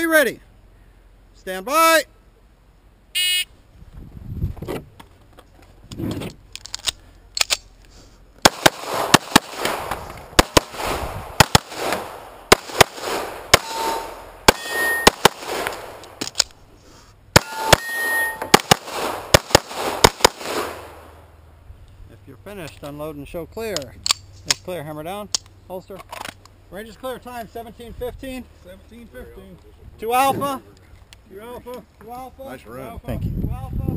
Are you ready? Stand by. Finished, unload and show clear. It's clear, hammer down, holster. Range is clear, time 17:15. 17:15. 2 alpha. 2 alpha. 2 alpha. Nice run. Thank you. 2 alpha.